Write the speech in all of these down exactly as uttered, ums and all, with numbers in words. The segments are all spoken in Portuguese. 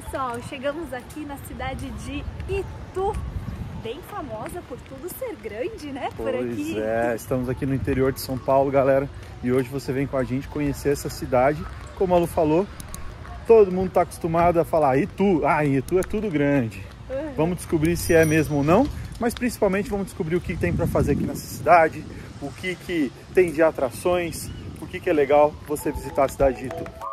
pessoal, chegamos aqui na cidade de Itu, bem famosa por tudo ser grande, né? Por pois aqui. É, estamos aqui no interior de São Paulo, galera, e hoje você vem com a gente conhecer essa cidade. Como a Lu falou, todo mundo está acostumado a falar Itu, ah, Itu é tudo grande. Uhum. Vamos descobrir se é mesmo ou não, mas principalmente vamos descobrir o que tem para fazer aqui nessa cidade, o que, que tem de atrações, o que, que é legal você visitar a cidade de Itu.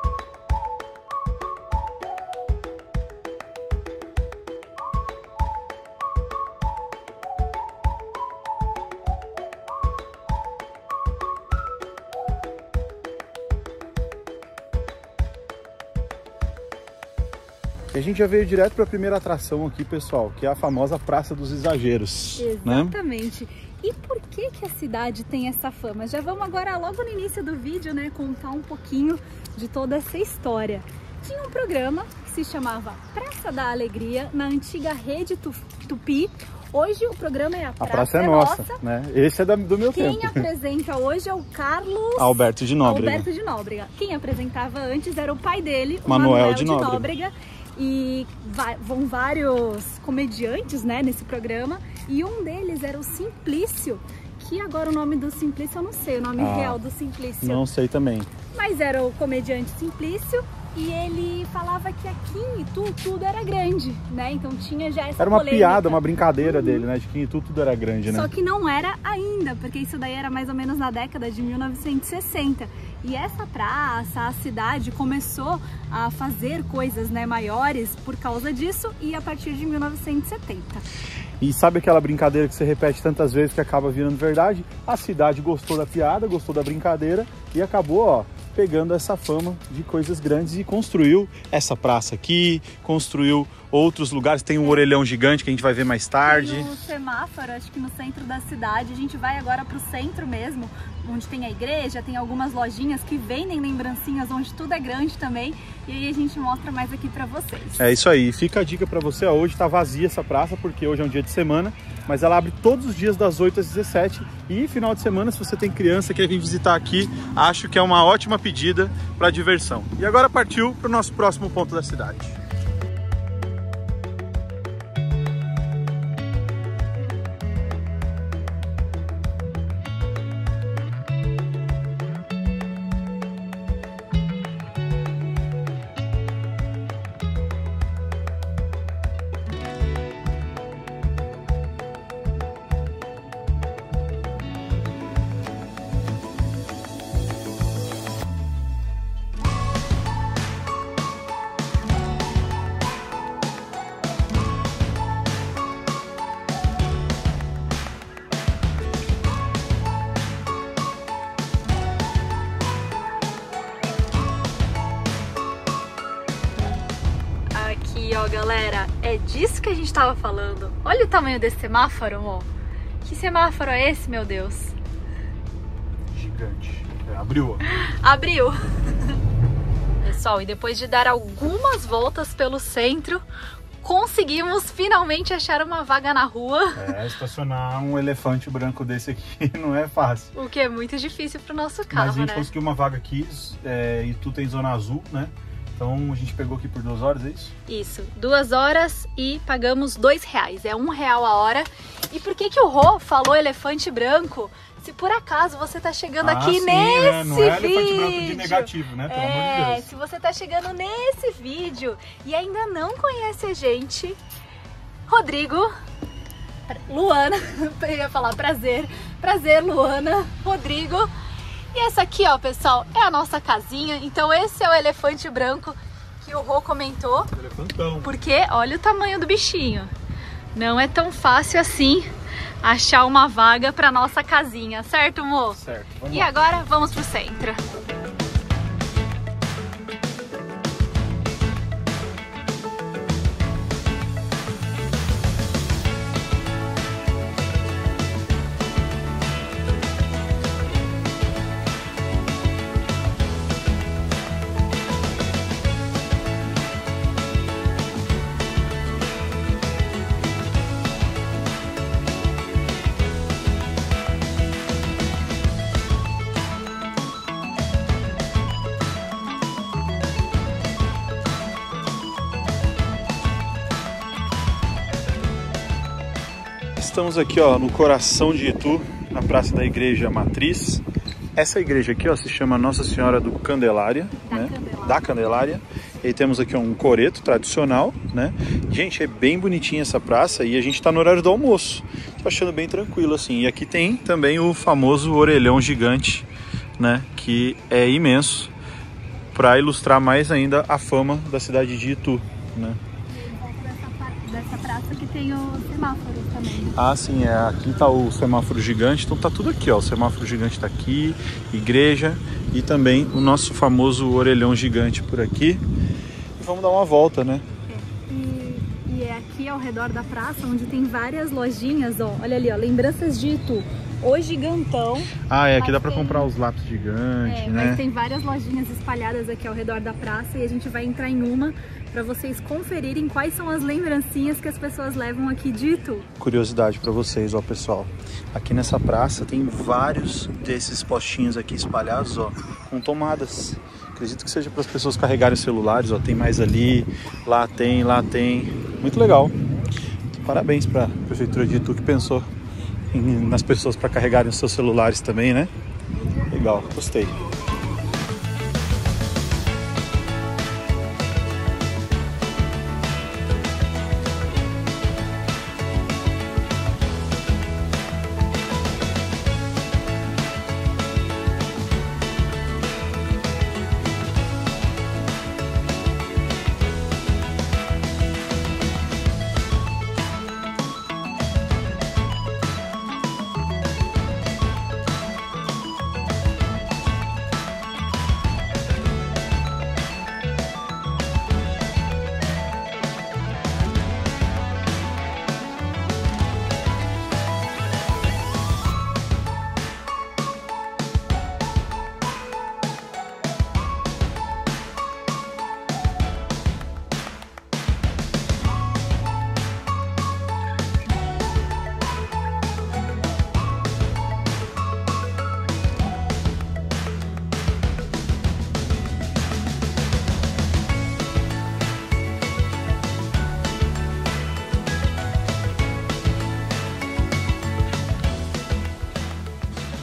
E a gente já veio direto para a primeira atração aqui, pessoal, que é a famosa Praça dos Exageros. Exatamente. Né? E por que que a cidade tem essa fama? Já vamos agora, logo no início do vídeo, né, contar um pouquinho de toda essa história. Tinha um programa que se chamava Praça da Alegria, na antiga Rede Tupi. Hoje o programa é A Praça, a praça é, é Nossa. nossa. Né? Esse é da, do meu Quem tempo. Quem apresenta hoje é o Carlos Alberto de Nóbrega. Alberto de Nóbrega. Quem apresentava antes era o pai dele, o Manuel, Manuel de, de Nóbrega. Nóbrega. E vão vários comediantes, né, nesse programa, e um deles era o Simplício, que agora o nome do Simplício eu não sei, o nome ah, real do Simplício. Não sei também. Mas era o comediante Simplício, e ele falava que aqui em Itu tudo era grande, né, então tinha já essa Era uma polêmica. piada, uma brincadeira uhum. dele, né, de que em Itu tudo era grande, né. Só que não era ainda, porque isso daí era mais ou menos na década de mil novecentos e sessenta. E essa praça, a cidade, começou a fazer coisas, né, maiores por causa disso, e a partir de mil novecentos e setenta. E sabe aquela brincadeira que você repete tantas vezes que acaba virando verdade? A cidade gostou da piada, gostou da brincadeira e acabou, ó, pegando essa fama de coisas grandes e construiu essa praça aqui, construiu outros lugares. Tem um orelhão gigante que a gente vai ver mais tarde. Tem um semáforo, acho que no centro da cidade. A gente vai agora para o centro mesmo, onde tem a igreja, tem algumas lojinhas que vendem lembrancinhas, onde tudo é grande também. E aí a gente mostra mais aqui para vocês. É isso aí. Fica a dica para você. Hoje está vazia essa praça, porque hoje é um dia de semana, mas ela abre todos os dias das oito às dezessete. E final de semana, se você tem criança e quer vir visitar aqui, acho que é uma ótima pedida para diversão. E agora partiu para o nosso próximo ponto da cidade. Galera, é disso que a gente tava falando. Olha o tamanho desse semáforo, amor. Que semáforo é esse, meu Deus? Gigante. É, abriu. Abriu. Pessoal, e depois de dar algumas voltas pelo centro, conseguimos finalmente achar uma vaga na rua. É, estacionar um elefante branco desse aqui não é fácil. O que é muito difícil pro nosso carro, né? Mas a gente né? conseguiu uma vaga aqui, é, e tu tem zona azul, né? Então a gente pegou aqui por duas horas, é isso? Isso, duas horas e pagamos dois reais, é um real a hora. E por que que o Rô falou elefante branco? Se por acaso você tá chegando ah, aqui sim, nesse não é vídeo... elefante branco de negativo, né? Pelo é, amor de Deus. Se você tá chegando nesse vídeo e ainda não conhece a gente, Rodrigo, Luana, eu ia falar prazer, prazer Luana, Rodrigo... E essa aqui, ó, pessoal, é a nossa casinha. Então esse é o elefante branco que o Rô comentou. Elefantão. Porque olha o tamanho do bichinho. Não é tão fácil assim achar uma vaga para nossa casinha, certo, Mo? Certo. Vamos e lá. Agora vamos pro centro. estamos aqui, ó, no coração de Itu, na Praça da Igreja Matriz. Essa igreja aqui, ó, se chama Nossa Senhora do Candelária, da, né? Candelária. da Candelária. E temos aqui, ó, um coreto tradicional, né? Gente, é bem bonitinha essa praça e a gente tá no horário do almoço. Tô achando bem tranquilo, assim. E aqui tem também o famoso orelhão gigante, né? Que é imenso, para ilustrar mais ainda a fama da cidade de Itu, né? Dessa praça que tem o semáforo também. Né? Ah, sim, é, aqui tá o semáforo gigante, então tá tudo aqui, ó, o semáforo gigante tá aqui, igreja e também o nosso famoso orelhão gigante por aqui. E vamos dar uma volta, né? É. E, e é aqui ao redor da praça onde tem várias lojinhas, ó, olha ali, ó, lembranças de Itu. O gigantão. Ah, é, aqui dá pra tem... comprar os lápis gigantes, é, né? Mas tem várias lojinhas espalhadas aqui ao redor da praça e a gente vai entrar em uma pra vocês conferirem quais são as lembrancinhas que as pessoas levam aqui de Itu. Curiosidade pra vocês, ó, pessoal. Aqui nessa praça tem vários desses postinhos aqui espalhados, ó, com tomadas. Acredito que seja para as pessoas carregarem os celulares, ó. Tem mais ali, lá tem, lá tem. Muito legal. Parabéns pra Prefeitura de Itu que pensou nas pessoas para carregarem os seus celulares também, né? Legal, gostei.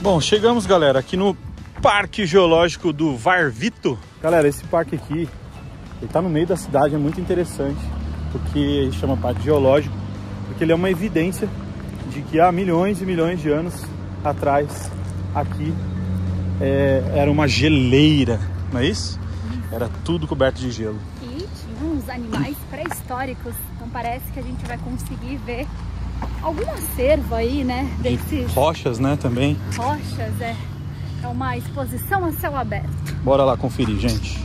Bom, chegamos, galera, aqui no Parque Geológico do Varvito. Galera, esse parque aqui, ele tá no meio da cidade, é muito interessante, porque ele chama Parque Geológico, porque ele é uma evidência de que há milhões e milhões de anos atrás, aqui é, era uma geleira, não é isso? Era tudo coberto de gelo. E tinha uns animais pré-históricos, então parece que a gente vai conseguir ver algum acervo aí, né? Desses... rochas, né, também. Rochas, é. É uma exposição a céu aberto. Bora lá conferir, gente.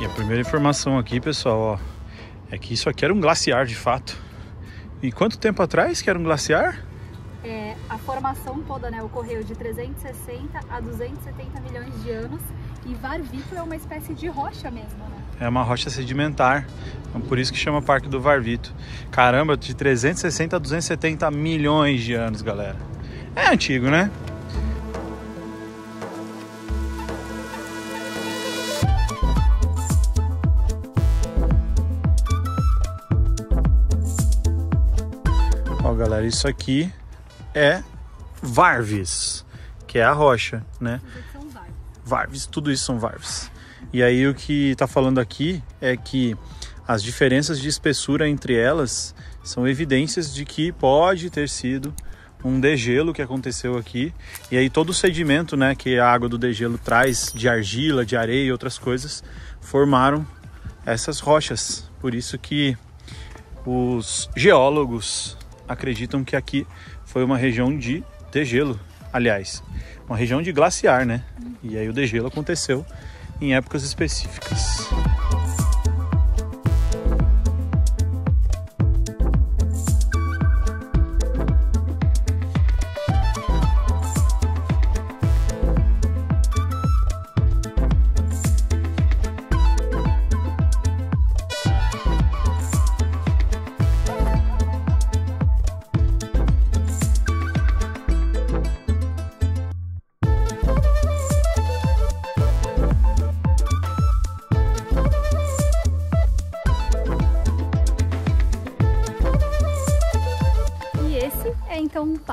E a primeira informação aqui, pessoal, ó, é que isso aqui era um glaciar, de fato. E quanto tempo atrás que era um glaciar? É, a formação toda, né, ocorreu de trezentos e sessenta a duzentos e setenta milhões de anos e Varvito é uma espécie de rocha mesmo, né? É uma rocha sedimentar, então por isso que chama Parque do Varvito. Caramba, de trezentos e sessenta a duzentos e setenta milhões de anos, galera. É antigo, né? Ó, galera, isso aqui é Varves, que é a rocha, né? São varves. varves, tudo isso são varves. E aí o que tá falando aqui é que as diferenças de espessura entre elas são evidências de que pode ter sido um degelo que aconteceu aqui. E aí todo o sedimento, né, que a água do degelo traz, de argila, de areia e outras coisas, formaram essas rochas. Por isso que os geólogos acreditam que aqui foi uma região de degelo, aliás, uma região de glaciar, né? E aí o degelo aconteceu em épocas específicas.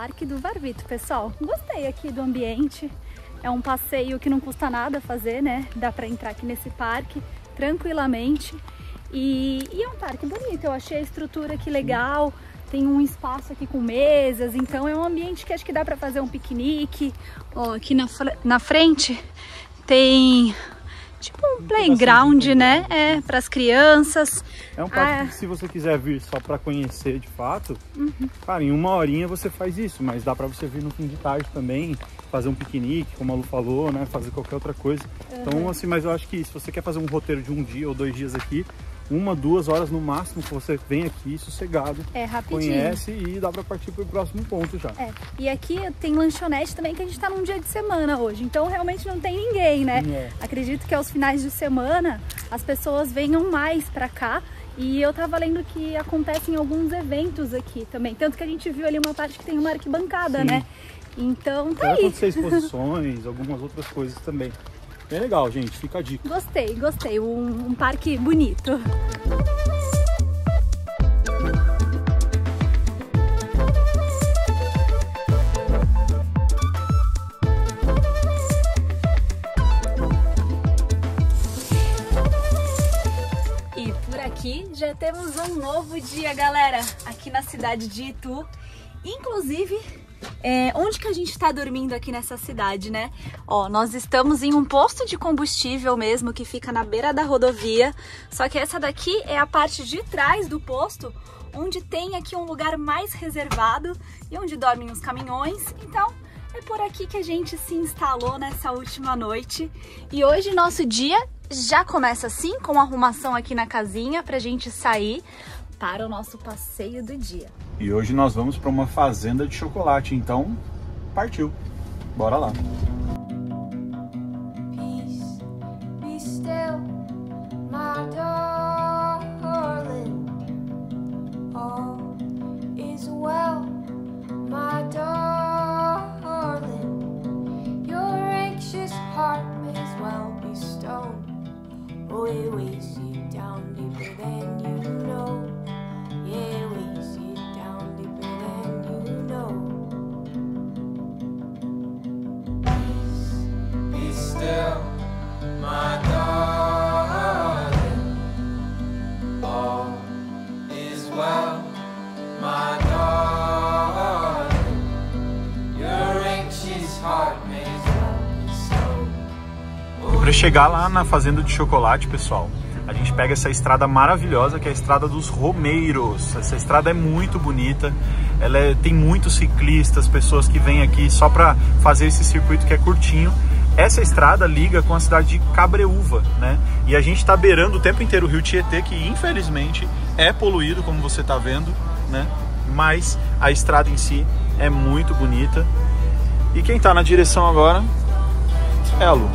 Parque do Varvito, pessoal. Gostei aqui do ambiente. É um passeio que não custa nada fazer, né? Dá pra entrar aqui nesse parque tranquilamente. E, e é um parque bonito. Eu achei a estrutura aqui legal. Tem um espaço aqui com mesas. Então é um ambiente que acho que dá pra fazer um piquenique. Ó, aqui na, na frente tem... tipo um playground, né? É, para as crianças. É um parque ah, que se você quiser vir só para conhecer de fato, uhum. cara, em uma horinha você faz isso, mas dá para você vir no fim de tarde também, fazer um piquenique, como a Lu falou, né? Fazer qualquer outra coisa. Uhum. Então, assim, mas eu acho que se você quer fazer um roteiro de um dia ou dois dias aqui, uma, duas horas no máximo que você vem aqui sossegado, é, rapidinho. Conhece e dá pra partir pro próximo ponto já. É. E aqui tem lanchonete também, que a gente tá num dia de semana hoje, então realmente não tem ninguém, né? É. Acredito que aos finais de semana as pessoas venham mais pra cá e eu tava lendo que acontecem alguns eventos aqui também, tanto que a gente viu ali uma parte que tem uma arquibancada, Sim. né? Então tá aí. Vai acontecer exposições, algumas outras coisas também. Bem legal, gente. Fica a dica. Gostei, gostei. Um, um parque bonito. E por aqui já temos um novo dia, galera. Aqui na cidade de Itu. Inclusive... É, onde que a gente tá dormindo aqui nessa cidade, né? Ó, nós estamos em um posto de combustível mesmo, que fica na beira da rodovia. Só que essa daqui é a parte de trás do posto, onde tem aqui um lugar mais reservado e onde dormem os caminhões. Então, é por aqui que a gente se instalou nessa última noite. E hoje nosso dia já começa assim, com arrumação aqui na casinha, pra gente sair para o nosso passeio do dia. E hoje nós vamos para uma fazenda de chocolate, então partiu, bora lá! Para chegar lá na fazenda de chocolate, pessoal, a gente pega essa estrada maravilhosa que é a Estrada dos Romeiros. Essa estrada é muito bonita, ela é, tem muitos ciclistas, pessoas que vêm aqui só para fazer esse circuito que é curtinho. Essa estrada liga com a cidade de Cabreúva, né? E a gente está beirando o tempo inteiro o Rio Tietê, que infelizmente é poluído, como você está vendo, né? Mas a estrada em si é muito bonita. E quem está na direção agora é a Lu.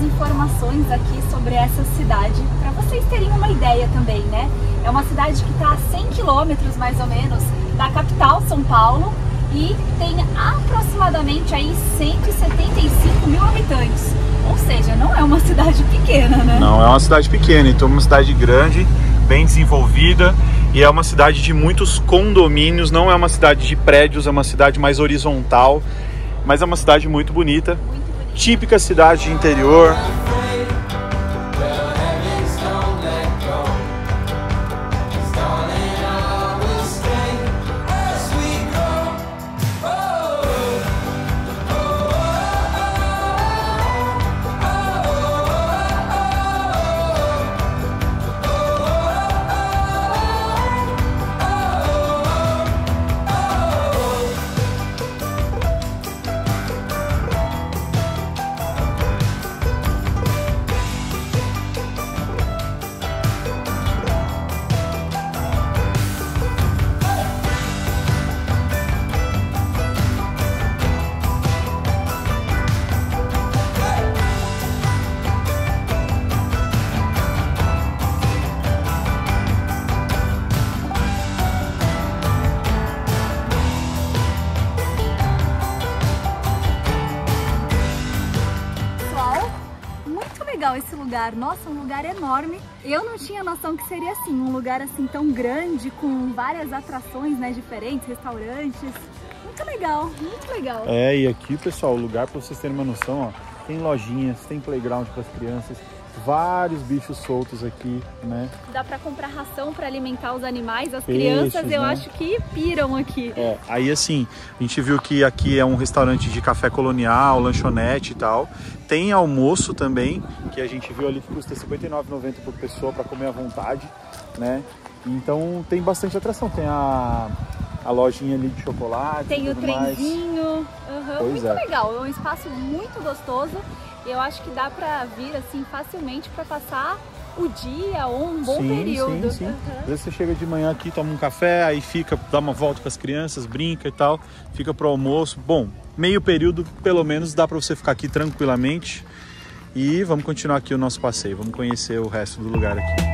Informações aqui sobre essa cidade, para vocês terem uma ideia também, né? É uma cidade que está a cem quilômetros, mais ou menos, da capital, São Paulo, e tem aproximadamente aí cento e setenta e cinco mil habitantes. Ou seja, não é uma cidade pequena, né? Não, é uma cidade pequena, então é uma cidade grande, bem desenvolvida, e é uma cidade de muitos condomínios, não é uma cidade de prédios, é uma cidade mais horizontal, mas é uma cidade muito bonita. Muito típica cidade de interior. lugar, nossa, um lugar enorme. Eu não tinha noção que seria assim, um lugar assim tão grande, com várias atrações, né, diferentes, restaurantes. Muito legal, muito legal. É, e aqui, pessoal, o lugar, para vocês terem uma noção, ó, tem lojinhas, tem playground para as crianças, vários bichos soltos aqui, né? Dá para comprar ração para alimentar os animais, as Peixes, crianças, eu né? acho que piram aqui. É, aí assim, a gente viu que aqui é um restaurante de café colonial, lanchonete e tal. Tem almoço também, que a gente viu ali que custa cinquenta e nove reais e noventa centavos por pessoa para comer à vontade, né? Então tem bastante atração, tem a a lojinha ali de chocolate, tem o trenzinho, uhum, muito é. legal, é um espaço muito gostoso. Eu acho que dá para vir assim facilmente para passar o dia ou um bom sim, período. Sim, sim. Uhum. Às vezes você chega de manhã aqui, toma um café, aí fica, dá uma volta com as crianças, brinca e tal, fica pro almoço. Bom, meio período pelo menos dá para você ficar aqui tranquilamente. E vamos continuar aqui o nosso passeio, vamos conhecer o resto do lugar aqui.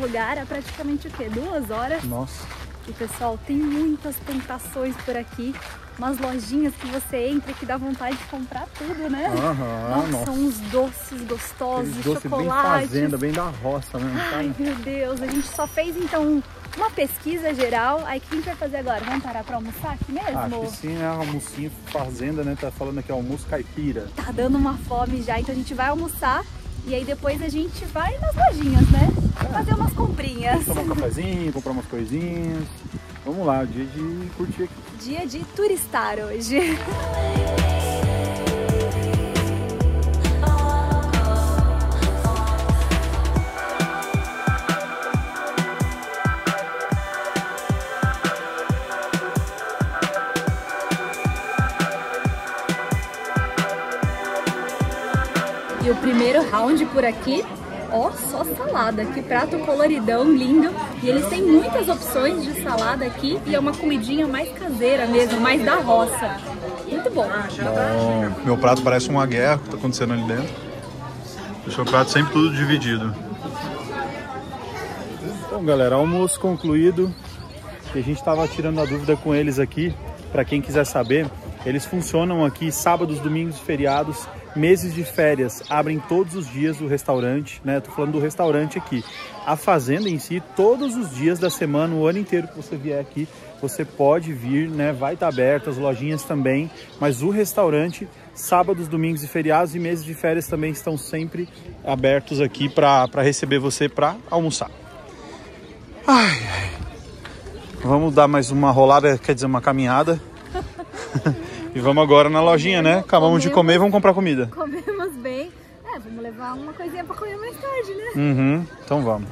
Lugar, é praticamente o que? Duas horas. Nossa. E pessoal, tem muitas tentações por aqui. Umas lojinhas que você entra que dá vontade de comprar tudo, né? Aham, nossa, nossa. Uns doces gostosos, doce chocolates. Bem fazenda, bem da roça, né? Ai, meu Deus. A gente só fez, então, uma pesquisa geral. Aí, o que a gente vai fazer agora? Vamos parar pra almoçar aqui mesmo? Acho que sim, né? Almocinho, fazenda, né? Tá falando aqui, almoço caipira. Tá dando uma fome já. Então, a gente vai almoçar. E aí depois a gente vai nas lojinhas, né? É. Fazer umas comprinhas. Tomar um cafezinho, comprar umas coisinhas. Vamos lá, dia de curtir aqui. Dia de turistar hoje. E o primeiro round por aqui, ó, só salada, que prato coloridão, lindo. E eles têm muitas opções de salada aqui e é uma comidinha mais caseira mesmo, mais da roça. Muito bom. Bom, meu prato parece uma guerra que tá acontecendo ali dentro. O seu prato sempre tudo dividido. Então, galera, almoço concluído. A gente tava tirando a dúvida com eles aqui, para quem quiser saber. Eles funcionam aqui sábados, domingos, feriados, meses de férias, abrem todos os dias o restaurante, né? Tô falando do restaurante aqui. A fazenda em si, todos os dias da semana, o ano inteiro que você vier aqui, você pode vir, né? Vai estar aberto, as lojinhas também, mas o restaurante, sábados, domingos e feriados e meses de férias também estão sempre abertos aqui para receber você para almoçar. Ai, ai. Vamos dar mais uma rolada, quer dizer, uma caminhada. E vamos agora na lojinha, né? Acabamos de comer, vamos comprar comida. Comemos bem. É, vamos levar uma coisinha pra comer mais tarde, né? Uhum, então vamos.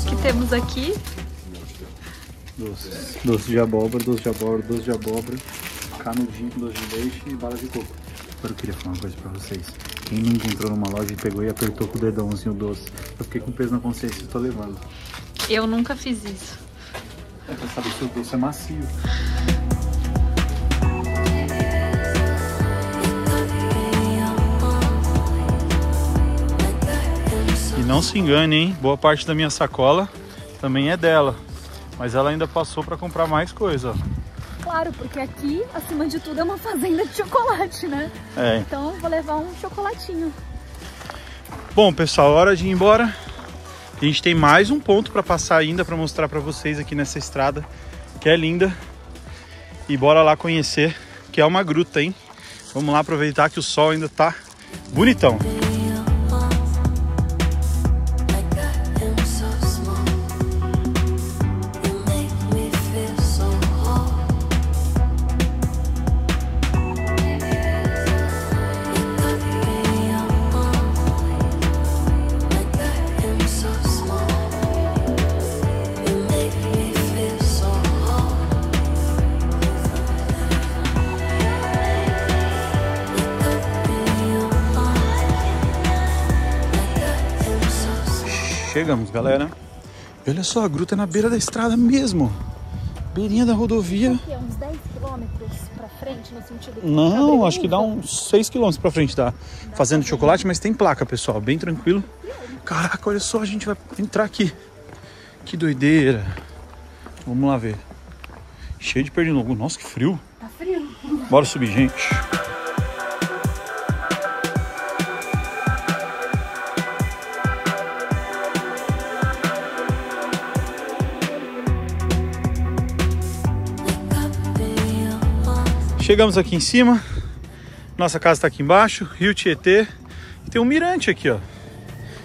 O que temos aqui? Doce. Doce de abóbora, doce de abóbora, doce de abóbora, canudinho, doce de leite e bala de coco. Agora eu queria falar uma coisa pra vocês. Quem me encontrou numa loja e pegou e apertou com o dedãozinho doce, eu fiquei com peso na consciência e tô levando. Eu nunca fiz isso. É pra saber se o doce é macio. E não se engane, hein? Boa parte da minha sacola também é dela. Mas ela ainda passou pra comprar mais coisa, ó. Claro, porque aqui, acima de tudo, é uma fazenda de chocolate, né? É. Então eu vou levar um chocolatinho. Bom, pessoal, hora de ir embora. A gente tem mais um ponto para passar ainda, para mostrar para vocês aqui nessa estrada, que é linda. E bora lá conhecer, que é uma gruta, hein? Vamos lá aproveitar que o sol ainda tá bonitão. Chegamos, galera. E olha só, a gruta é na beira da estrada mesmo. Beirinha da rodovia. Aqui é uns dez quilômetros pra frente, no sentido de... Não, acho que dá uns seis quilômetros pra frente, tá? Fazendo chocolate, mas tem placa, pessoal. Bem tranquilo. Caraca, olha só, a gente vai entrar aqui. Que doideira. Vamos lá ver. Cheio de pernilongo. Nossa, que frio. Tá frio. Bora subir, gente. Chegamos aqui em cima, nossa casa está aqui embaixo, Rio Tietê, e tem um mirante aqui, ó,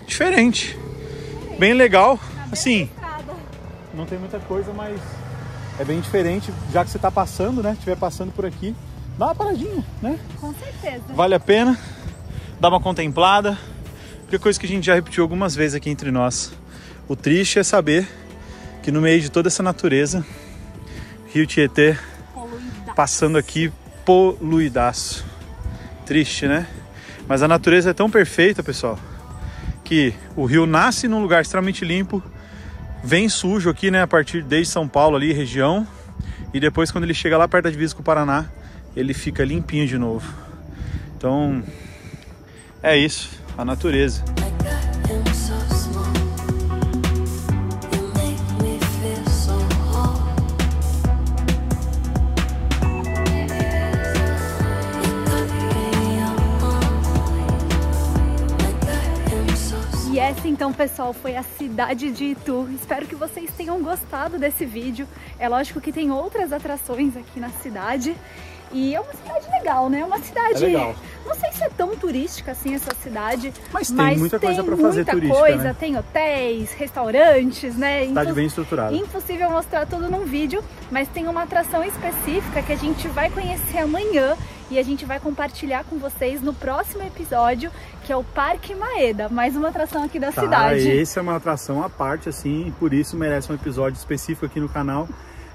diferente, bem legal, assim, não tem muita coisa, mas é bem diferente, já que você está passando, né, estiver passando por aqui, dá uma paradinha, né? Com certeza. Vale a pena, dá uma contemplada, porque coisa que a gente já repetiu algumas vezes aqui entre nós, o triste é saber que no meio de toda essa natureza, Rio Tietê passando aqui poluidaço. Triste, né? Mas a natureza é tão perfeita, pessoal, que o rio nasce num lugar extremamente limpo, vem sujo aqui, né? A partir desde São Paulo ali, região. E depois, quando ele chega lá perto da divisa com o Paraná, ele fica limpinho de novo. Então, é isso. A natureza. Então, pessoal, foi a cidade de Itu. Espero que vocês tenham gostado desse vídeo. É lógico que tem outras atrações aqui na cidade. E é uma cidade legal, né? Uma cidade... É legal. Não sei se é tão turística assim essa cidade. Mas tem mas muita tem coisa pra fazer muita turística, coisa. Né? Tem hotéis, restaurantes, né? Cidade Imposs... bem estruturada. Impossível mostrar tudo num vídeo. Mas tem uma atração específica que a gente vai conhecer amanhã. E a gente vai compartilhar com vocês no próximo episódio, que é o Parque Maeda, mais uma atração aqui da tá, cidade. Essa é uma atração à parte, assim, por isso merece um episódio específico aqui no canal.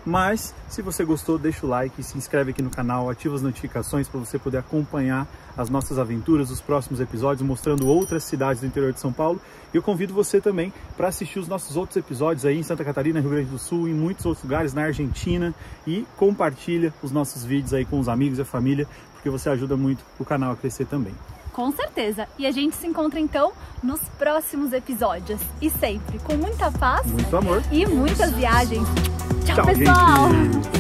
Mas, se você gostou, deixa o like, se inscreve aqui no canal, ativa as notificações para você poder acompanhar as nossas aventuras, os próximos episódios, mostrando outras cidades do interior de São Paulo. E eu convido você também para assistir os nossos outros episódios aí em Santa Catarina, Rio Grande do Sul, em muitos outros lugares, na Argentina. E compartilha os nossos vídeos aí com os amigos e a família, porque você ajuda muito o canal a crescer também. Com certeza. E a gente se encontra, então, nos próximos episódios. E sempre com muita paz, muito amor e muitas viagens. Tchau, Tchau pessoal! Gente.